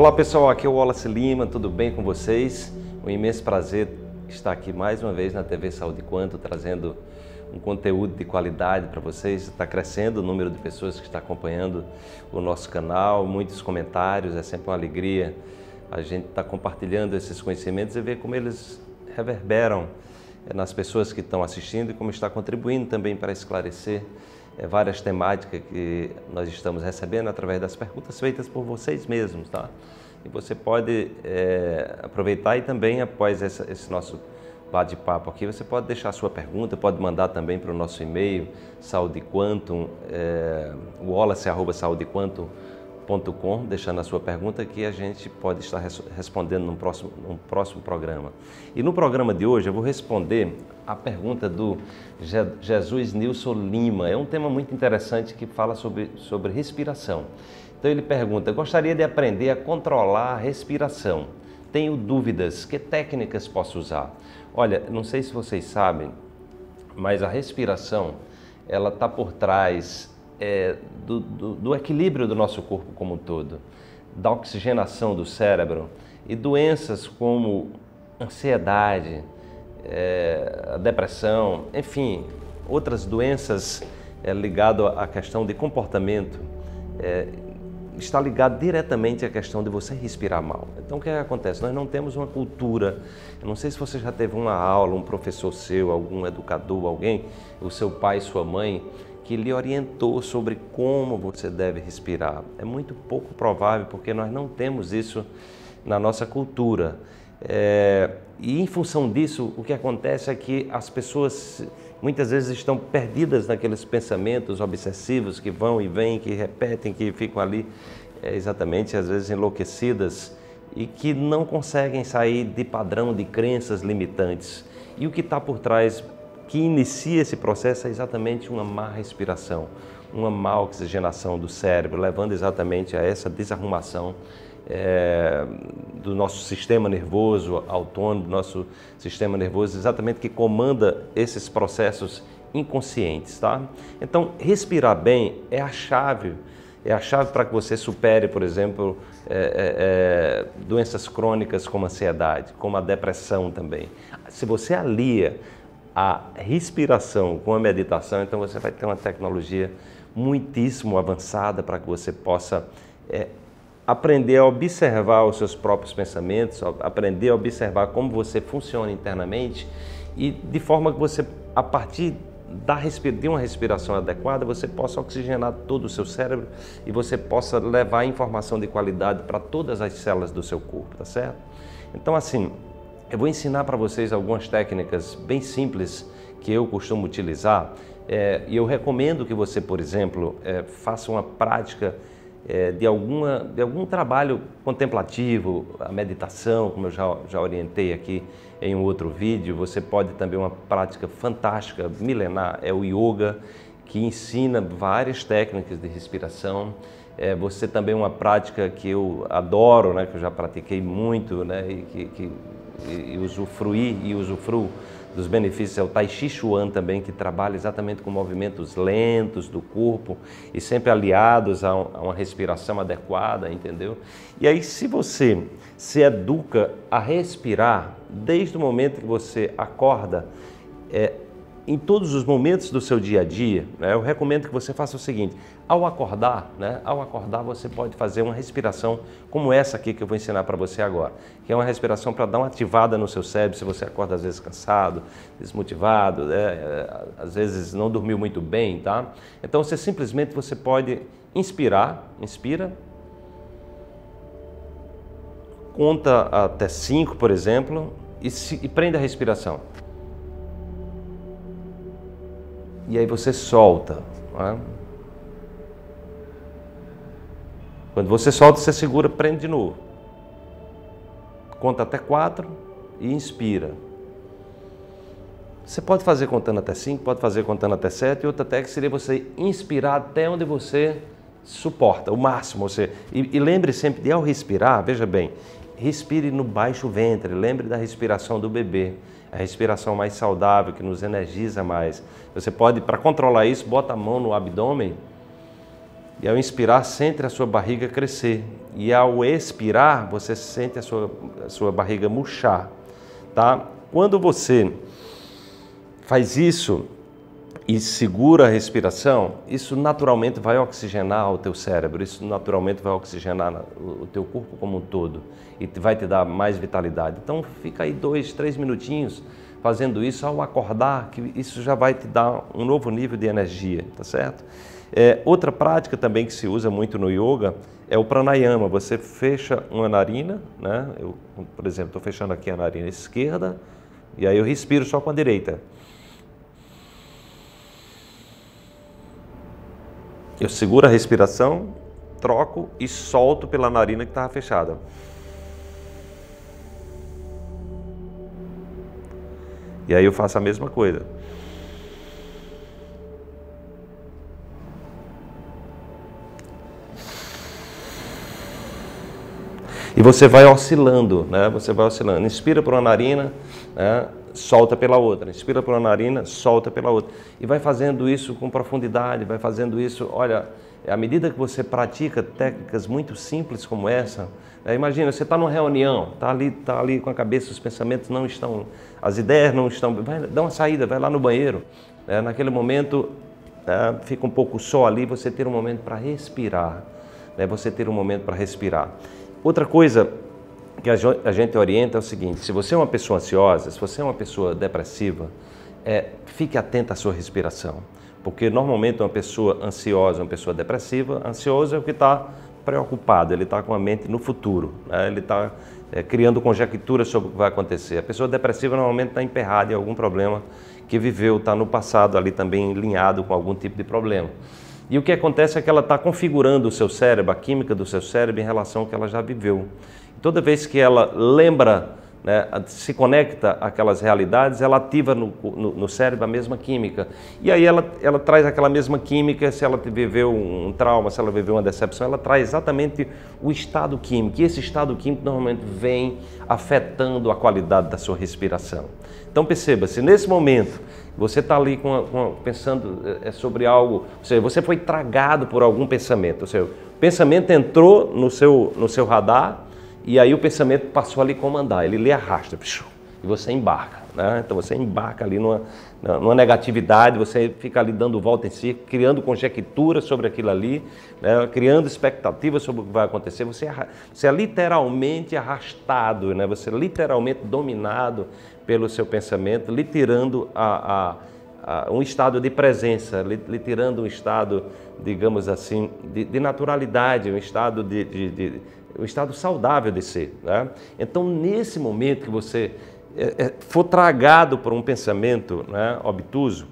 Olá pessoal, aqui é o Wallace Lima, tudo bem com vocês? Um imenso prazer estar aqui mais uma vez na TV Saúde Quantum, trazendo um conteúdo de qualidade para vocês. Está crescendo o número de pessoas que está acompanhando o nosso canal, muitos comentários, é sempre uma alegria a gente estar compartilhando esses conhecimentos e ver como eles reverberam nas pessoas que estão assistindo e como está contribuindo também para esclarecer várias temáticas que nós estamos recebendo através das perguntas feitas por vocês mesmos, tá? E você pode aproveitar e também, após esse nosso bate-papo aqui, você pode deixar a sua pergunta, pode mandar também para o nosso e-mail, saudequantum@saudequantum.com, deixando a sua pergunta que a gente pode estar respondendo num próximo programa. E no programa de hoje eu vou responder a pergunta do Jesus Nilson Lima. É um tema muito interessante que fala sobre respiração. Então ele pergunta: gostaria de aprender a controlar a respiração. Tenho dúvidas, que técnicas posso usar? Olha, não sei se vocês sabem, mas a respiração ela está por trás do equilíbrio do nosso corpo como um todo, da oxigenação do cérebro e doenças como ansiedade, a depressão, enfim, outras doenças ligadas à questão de comportamento, está ligado diretamente à questão de você respirar mal. Então o que acontece? Nós não temos uma cultura, eu não sei se você já teve uma aula, um professor seu, algum educador, alguém, o seu pai, sua mãe, que lhe orientou sobre como você deve respirar. É muito pouco provável porque nós não temos isso na nossa cultura. E em função disso, o que acontece é que as pessoas muitas vezes estão perdidas naqueles pensamentos obsessivos que vão e vêm, que repetem, que ficam ali exatamente, às vezes enlouquecidas e que não conseguem sair de padrão de crenças limitantes. E o que está por trás que inicia esse processo é exatamente uma má respiração, uma má oxigenação do cérebro, levando exatamente a essa desarrumação do nosso sistema nervoso autônomo, do nosso sistema nervoso exatamente que comanda esses processos inconscientes, tá? Então, respirar bem é a chave. É a chave para que você supere, por exemplo, doenças crônicas como a ansiedade, como a depressão também. Se você alia a respiração com a meditação, então você vai ter uma tecnologia muitíssimo avançada para que você possa aprender a observar os seus próprios pensamentos, aprender a observar como você funciona internamente e de forma que você, a partir de uma respiração adequada, você possa oxigenar todo o seu cérebro e você possa levar informação de qualidade para todas as células do seu corpo, tá certo? Então assim, eu vou ensinar para vocês algumas técnicas bem simples que eu costumo utilizar e eu recomendo que você, por exemplo, faça uma prática de algum trabalho contemplativo, a meditação, como eu já orientei aqui em um outro vídeo. Você pode também uma prática fantástica, milenar, é o yoga, que ensina várias técnicas de respiração. Você também uma prática que eu adoro, né, que eu já pratiquei muito, né, e usufruo dos benefícios é o Tai Chi Chuan também, que trabalha exatamente com movimentos lentos do corpo e sempre aliados a uma respiração adequada, entendeu? E aí, se você se educa a respirar desde o momento que você acorda, em todos os momentos do seu dia a dia, né, eu recomendo que você faça o seguinte: ao acordar, né, você pode fazer uma respiração como essa aqui que eu vou ensinar para você agora, que é uma respiração para dar uma ativada no seu cérebro. Se você acorda às vezes cansado, desmotivado, né, às vezes não dormiu muito bem, tá? Então você simplesmente pode inspira, conta até 5, por exemplo, e prende a respiração. E aí você solta. Né? Quando você solta, você segura, prende de novo. Conta até 4 e inspira. Você pode fazer contando até 5, pode fazer contando até 7. E outra técnica seria você inspirar até onde você suporta, o máximo. E lembre sempre de, ao respirar, veja bem, respire no baixo ventre, lembre da respiração do bebê, a respiração mais saudável, que nos energiza mais. Você pode, para controlar isso, bota a mão no abdômen E ao inspirar, sente a sua barriga crescer. E ao expirar, você sente a sua barriga murchar, tá? Quando você faz isso e segura a respiração, isso naturalmente vai oxigenar o teu cérebro, isso naturalmente vai oxigenar o teu corpo como um todo e vai te dar mais vitalidade. Então fica aí 2, 3 minutinhos fazendo isso ao acordar, que isso já vai te dar um novo nível de energia, tá certo? Outra prática também que se usa muito no yoga é o pranayama. Você fecha uma narina, né? Eu, por exemplo, estou fechando aqui a narina esquerda e aí eu respiro só com a direita. Eu seguro a respiração, troco e solto pela narina que estava fechada. E aí eu faço a mesma coisa. E você vai oscilando, né? Você vai oscilando. Inspira por uma narina, né? Solta pela outra. Inspira por uma narina, solta pela outra. E vai fazendo isso com profundidade, vai fazendo isso. Olha, à medida que você pratica técnicas muito simples como essa, né? Imagina, você está numa reunião, está ali com a cabeça, os pensamentos não estão, as ideias não estão. Vai, dá uma saída, vai lá no banheiro. Né? Naquele momento, né? Fica um pouco só ali, você ter um momento para respirar. Né? Você ter um momento para respirar. Outra coisa que a gente orienta é o seguinte: se você é uma pessoa ansiosa, se você é uma pessoa depressiva, fique atento à sua respiração. Porque normalmente uma pessoa ansiosa, uma pessoa depressiva, ansiosa é o que está preocupado, ele está com a mente no futuro, né? Ele está criando conjecturas sobre o que vai acontecer. A pessoa depressiva normalmente está emperrada em algum problema que viveu, está no passado ali também alinhado com algum tipo de problema. E o que acontece é que ela está configurando o seu cérebro, a química do seu cérebro em relação ao que ela já viveu. E toda vez que ela lembra, né, se conecta àquelas realidades, ela ativa no cérebro a mesma química. E aí ela traz aquela mesma química, se ela viveu um trauma, se ela viveu uma decepção, ela traz exatamente o estado químico. E esse estado químico normalmente vem afetando a qualidade da sua respiração. Então perceba, se nesse momento você está ali pensando sobre algo, ou seja, você foi tragado por algum pensamento, ou seja, o pensamento entrou no seu radar e aí o pensamento passou a lhe comandar, ele lhe arrasta e você embarca, né? Então você embarca ali numa negatividade, você fica ali dando volta em si, criando conjecturas sobre aquilo ali, né? Criando expectativas sobre o que vai acontecer, você é literalmente arrastado, né? Você é literalmente dominado pelo seu pensamento, lhe tirando um estado de presença, lhe tirando um estado, digamos assim, de naturalidade, um estado um estado saudável de ser, né? Então, nesse momento que você for tragado por um pensamento, né, obtuso,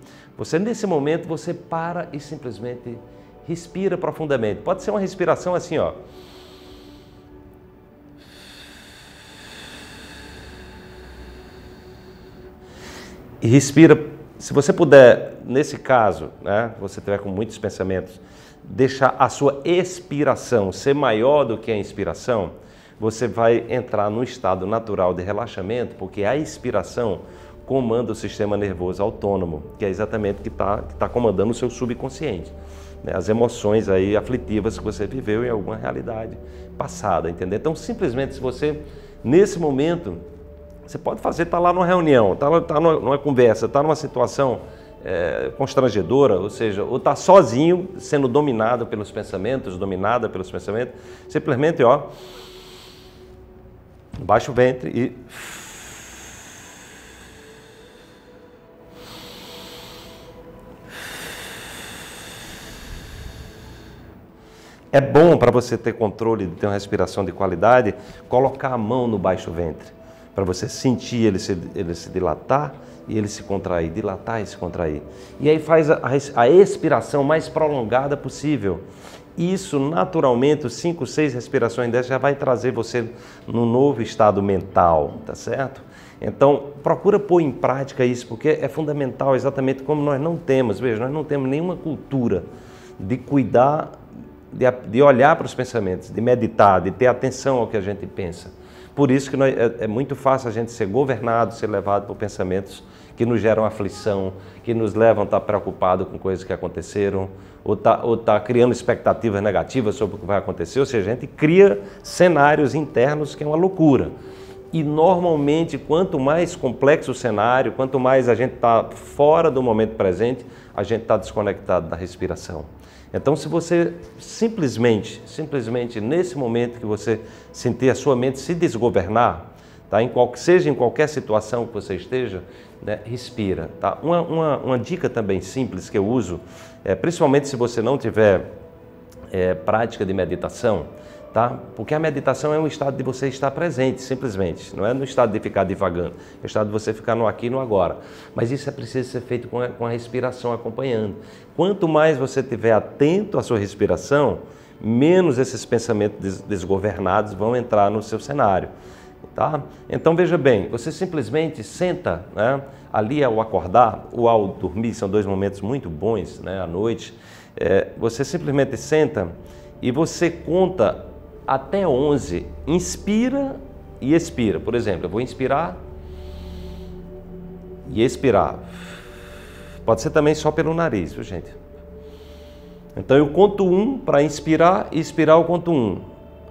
nesse momento você para e simplesmente respira profundamente. Pode ser uma respiração assim, ó. E respira, se você puder, nesse caso, né, você tiver com muitos pensamentos, deixar a sua expiração ser maior do que a inspiração, você vai entrar num estado natural de relaxamento, porque a expiração comanda o sistema nervoso autônomo, que é exatamente o que está comandando o seu subconsciente, né? As emoções aí aflitivas que você viveu em alguma realidade passada, entendeu? Então, simplesmente, se você, nesse momento, você pode fazer, está lá numa reunião, está numa conversa, está numa situação constrangedora, ou seja, ou está sozinho, sendo dominado pelos pensamentos, dominada pelos pensamentos, simplesmente, ó, baixa o ventre e é bom, para você ter controle de ter uma respiração de qualidade, colocar a mão no baixo ventre, para você sentir ele se dilatar e ele se contrair, dilatar e se contrair. E aí faz a expiração mais prolongada possível. Isso, naturalmente, 5, 6 respirações dessas já vai trazer você num novo estado mental, tá certo? Então, procura pôr em prática isso, porque é fundamental, exatamente como nós não temos, veja, nós não temos nenhuma cultura de cuidar, de olhar para os pensamentos, de meditar, de ter atenção ao que a gente pensa. Por isso que é muito fácil a gente ser governado, ser levado por pensamentos que nos geram aflição, que nos levam a estar preocupado com coisas que aconteceram, ou tá criando expectativas negativas sobre o que vai acontecer. Ou seja, a gente cria cenários internos que é uma loucura. E normalmente, quanto mais complexo o cenário, quanto mais a gente está fora do momento presente, a gente está desconectado da respiração. Então, se você simplesmente nesse momento que você sentir a sua mente se desgovernar, tá? Seja em qualquer situação que você esteja, né? Respira. Tá? Uma dica também simples que eu uso, principalmente se você não tiver prática de meditação, tá? Porque a meditação é um estado de você estar presente, simplesmente. Não é no estado de ficar divagando, é o estado de você ficar no aqui e no agora. Mas isso precisa ser feito com a respiração acompanhando. Quanto mais você estiver atento à sua respiração, menos esses pensamentos desgovernados vão entrar no seu cenário. Tá? Então veja bem, você simplesmente senta, né? Ali ao acordar ou ao dormir, são dois momentos muito bons, né? À noite. Você simplesmente senta e você conta até 11, inspira e expira. Por exemplo, eu vou inspirar e expirar. Pode ser também só pelo nariz, viu, gente? Então eu conto 1 para inspirar e expirar, eu conto 1.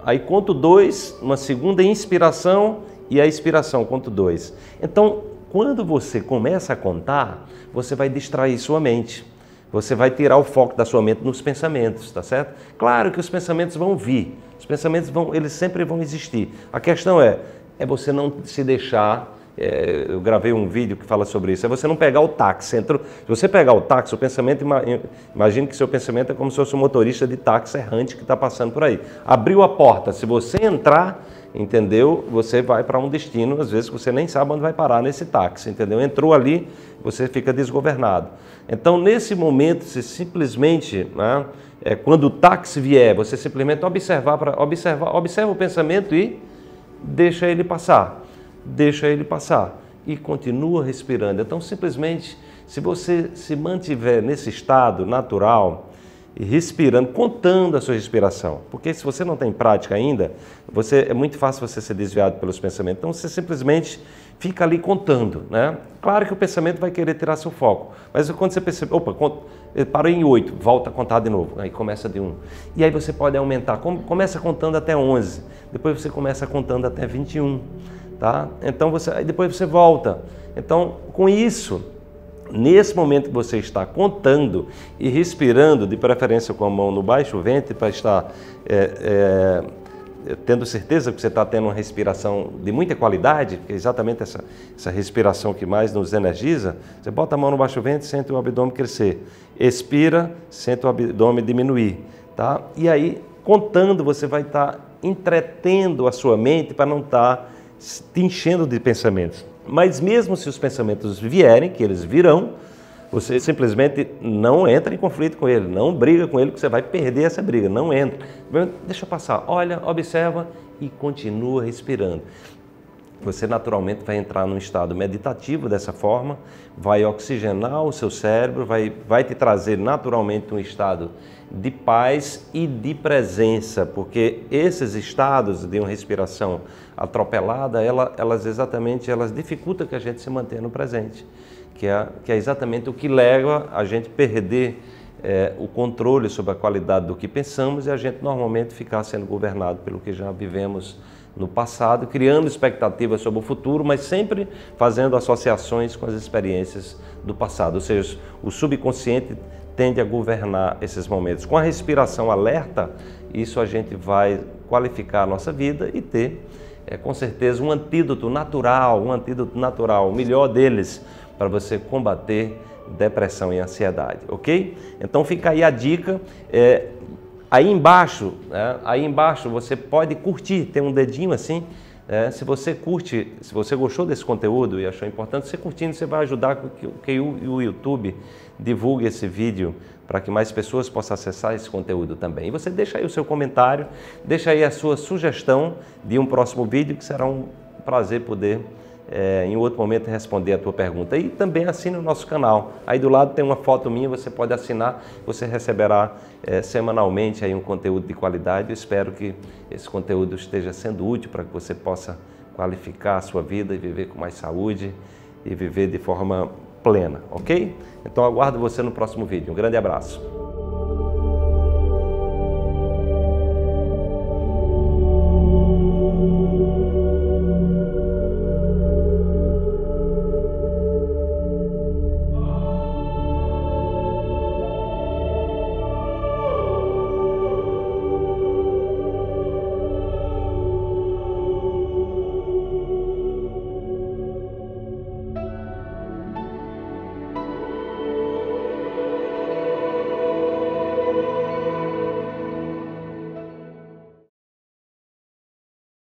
Aí conto 2, uma segunda inspiração e a expiração, conto 2. Então, quando você começa a contar, você vai distrair sua mente. Você vai tirar o foco da sua mente nos pensamentos, tá certo? Claro que os pensamentos vão vir, os pensamentos eles sempre vão existir. A questão é você não se deixar, eu gravei um vídeo que fala sobre isso, é você não pegar o táxi. Se você pegar o táxi, o pensamento, imagine que seu pensamento é como se fosse um motorista de táxi errante que está passando por aí. Abriu a porta, se você entrar, entendeu? Você vai para um destino, às vezes, que você nem sabe onde vai parar nesse táxi, entendeu? Entrou ali, você fica desgovernado. Então, nesse momento, se simplesmente, né, quando o táxi vier, você simplesmente observa o pensamento e deixa ele passar. Deixa ele passar e continua respirando. Então, simplesmente, se você se mantiver nesse estado natural, e respirando, contando a sua respiração. Porque se você não tem prática ainda, é muito fácil você ser desviado pelos pensamentos. Então você simplesmente fica ali contando, né? Claro que o pensamento vai querer tirar seu foco. Mas quando você percebe, opa, parou em 8, volta a contar de novo. Aí começa de 1. E aí você pode aumentar. Começa contando até 11. Depois você começa contando até 21, tá? Então aí depois você volta. Então com isso, nesse momento que você está contando e respirando, de preferência com a mão no baixo ventre, para estar tendo certeza que você está tendo uma respiração de muita qualidade, que é exatamente essa respiração que mais nos energiza, você bota a mão no baixo ventre, sente o abdômen crescer. Expira, sente o abdômen diminuir. Tá? E aí, contando, você vai estar entretendo a sua mente para não estar te enchendo de pensamentos. Mas mesmo se os pensamentos vierem, que eles virão, você simplesmente não entra em conflito com ele, não briga com ele, que você vai perder essa briga, não entra. Deixa passar, olha, observa e continua respirando. Você naturalmente vai entrar num estado meditativo dessa forma, vai oxigenar o seu cérebro, vai te trazer naturalmente um estado de paz e de presença, porque esses estados de uma respiração atropelada, elas exatamente, elas dificultam que a gente se mantenha no presente, que é exatamente o que leva a gente perder o controle sobre a qualidade do que pensamos e a gente normalmente ficar sendo governado pelo que já vivemos no passado, criando expectativas sobre o futuro, mas sempre fazendo associações com as experiências do passado. Ou seja, o subconsciente tende a governar esses momentos. Com a respiração alerta, isso a gente vai qualificar a nossa vida e ter, com certeza, um antídoto natural, o melhor deles, para você combater depressão e ansiedade, ok? Então fica aí a dica. Aí embaixo você pode curtir, tem um dedinho assim, se você gostou desse conteúdo e achou importante, você curtindo, você vai ajudar que o YouTube divulgue esse vídeo para que mais pessoas possam acessar esse conteúdo também. E você deixa aí o seu comentário, deixa aí a sua sugestão de um próximo vídeo, que será um prazer poder em outro momento responder a tua pergunta. E também assine o nosso canal, aí do lado tem uma foto minha, você pode assinar, você receberá semanalmente aí um conteúdo de qualidade. Eu espero que esse conteúdo esteja sendo útil para que você possa qualificar a sua vida e viver com mais saúde e viver de forma plena, ok? Então aguardo você no próximo vídeo. Um grande abraço.